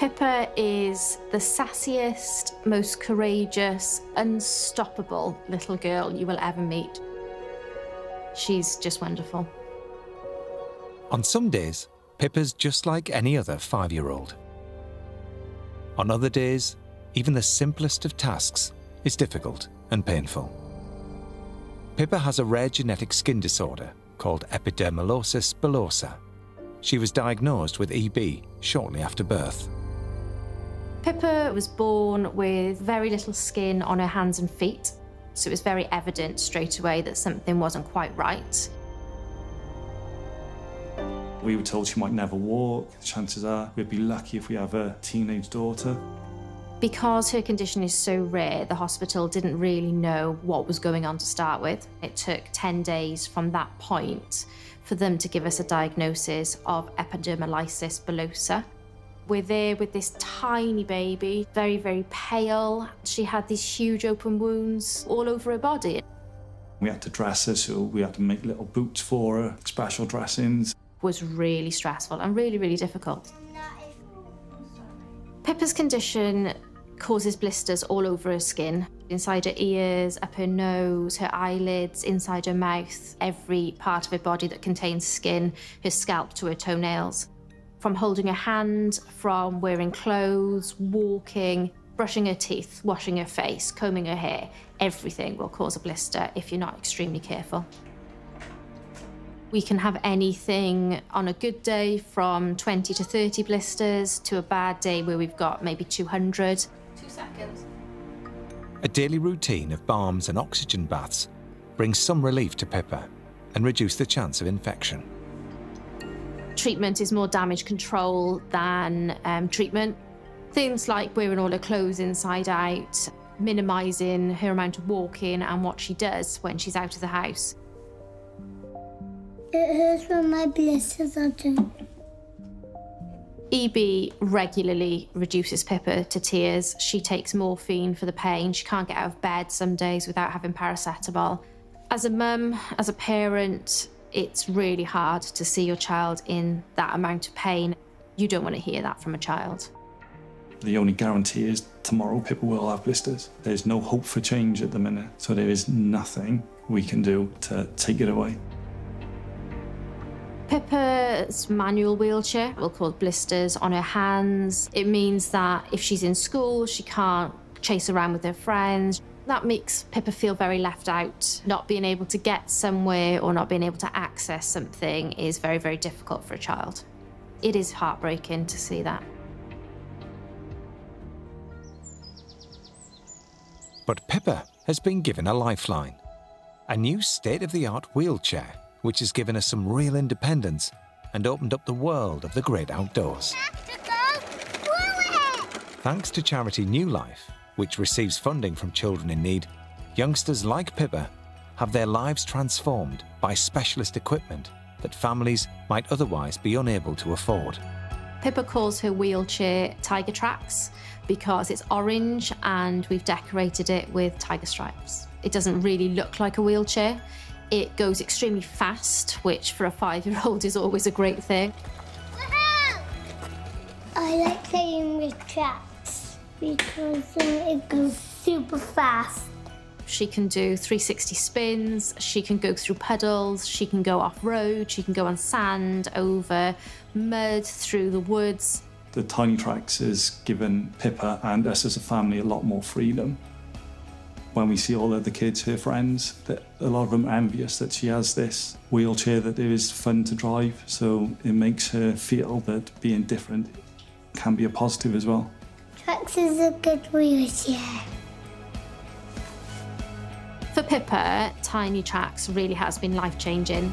Pippa is the sassiest, most courageous, unstoppable little girl you will ever meet. She's just wonderful. On some days, Pippa's just like any other five-year-old. On other days, even the simplest of tasks is difficult and painful. Pippa has a rare genetic skin disorder called epidermolysis bullosa. She was diagnosed with EB shortly after birth. Pippa was born with very little skin on her hands and feet, so it was very evident straight away that something wasn't quite right. We were told she might never walk. Chances are we'd be lucky if we have a teenage daughter. Because her condition is so rare, the hospital didn't really know what was going on to start with. It took 10 days from that point for them to give us a diagnosis of epidermolysis bullosa. We're there with this tiny baby, very, very pale. She had these huge open wounds all over her body. We had to dress her, so we had to make little boots for her, special dressings. It was really stressful and really, really difficult. Pippa's condition causes blisters all over her skin, inside her ears, up her nose, her eyelids, inside her mouth, every part of her body that contains skin, her scalp to her toenails. From holding her hand, from wearing clothes, walking, brushing her teeth, washing her face, combing her hair, everything will cause a blister if you're not extremely careful. We can have anything on a good day from 20 to 30 blisters to a bad day where we've got maybe 200. 2 seconds. A daily routine of balms and oxygen baths brings some relief to Pippa and reduces the chance of infection. Treatment is more damage control than treatment. Things like wearing all her clothes inside out, minimising her amount of walking and what she does when she's out of the house. It hurts when my blisters are done. EB regularly reduces Pippa to tears. She takes morphine for the pain. She can't get out of bed some days without having paracetamol. As a mum, as a parent, it's really hard to see your child in that amount of pain. You don't want to hear that from a child. The only guarantee is tomorrow Pippa will have blisters. There's no hope for change at the minute, so there is nothing we can do to take it away. Pippa's manual wheelchair will cause blisters on her hands. It means that if she's in school, she can't chase around with her friends. That makes Pippa feel very left out. Not being able to get somewhere or not being able to access something is very, very difficult for a child. It is heartbreaking to see that. But Pippa has been given a lifeline, a new state-of-the-art wheelchair, which has given us some real independence and opened up the world of the great outdoors. Thanks to charity New Life, which receives funding from children in need, youngsters like Pippa have their lives transformed by specialist equipment that families might otherwise be unable to afford. Pippa calls her wheelchair Tiger Tracks because it's orange and we've decorated it with tiger stripes. It doesn't really look like a wheelchair. It goes extremely fast, which for a five-year-old is always a great thing. Woohoo! I like playing with tracks because it goes super fast. She can do 360 spins, she can go through puddles, she can go off-road, she can go on sand, over mud, through the woods. The Tiny Tracks has given Pippa and us as a family a lot more freedom. When we see all the other kids, her friends, that a lot of them are envious that she has this wheelchair that is fun to drive, so it makes her feel that being different can be a positive as well. Tracks is a good wheelchair. For Pippa, Tiny Tracks really has been life-changing.